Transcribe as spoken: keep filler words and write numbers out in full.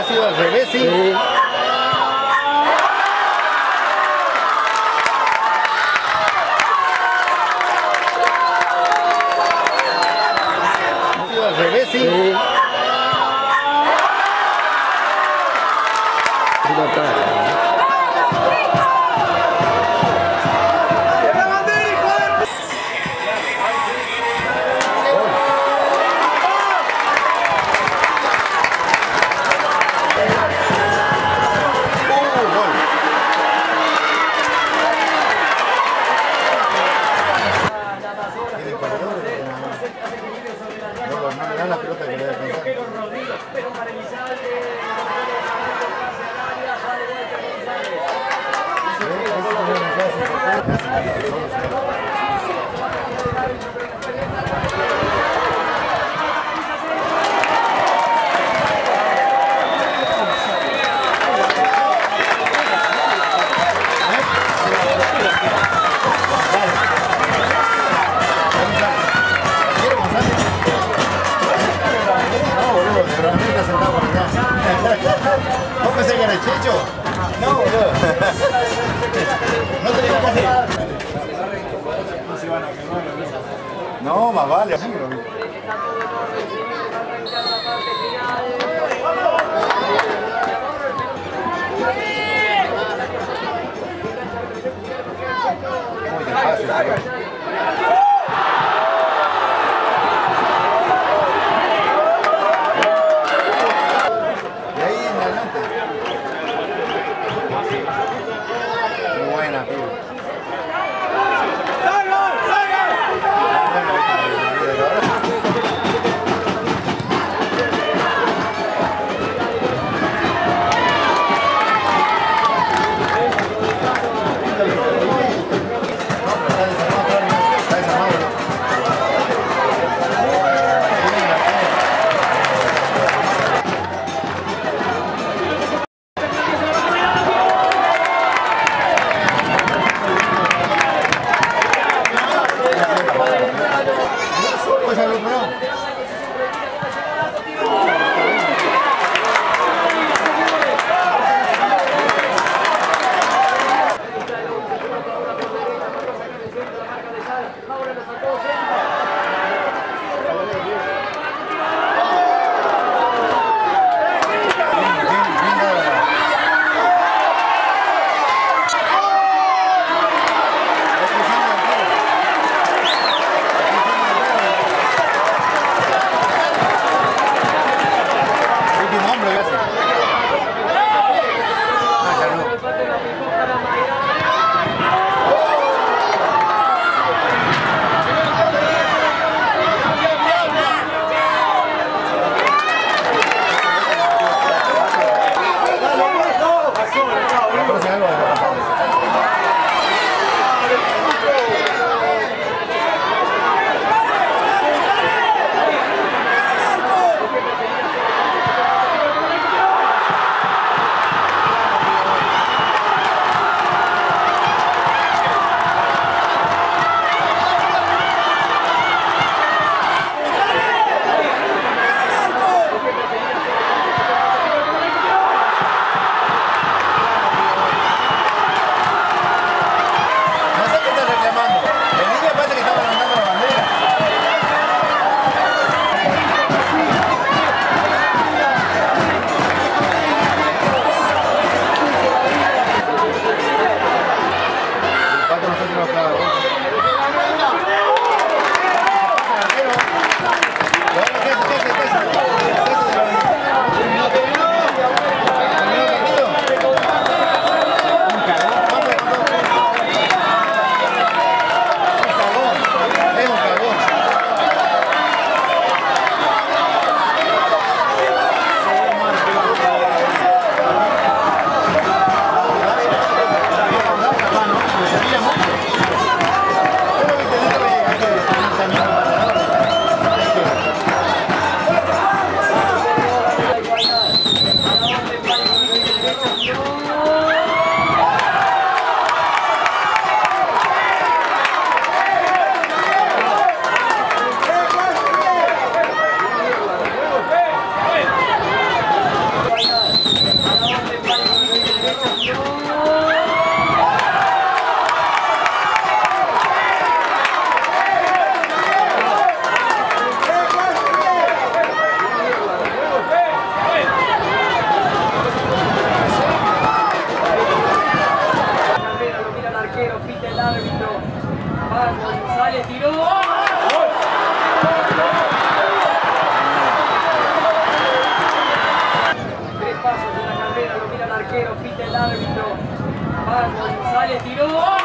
hubiera sido al revés, sí. sí. Ha sido al revés, sí. sí. No, más vale. Sí, González tiró.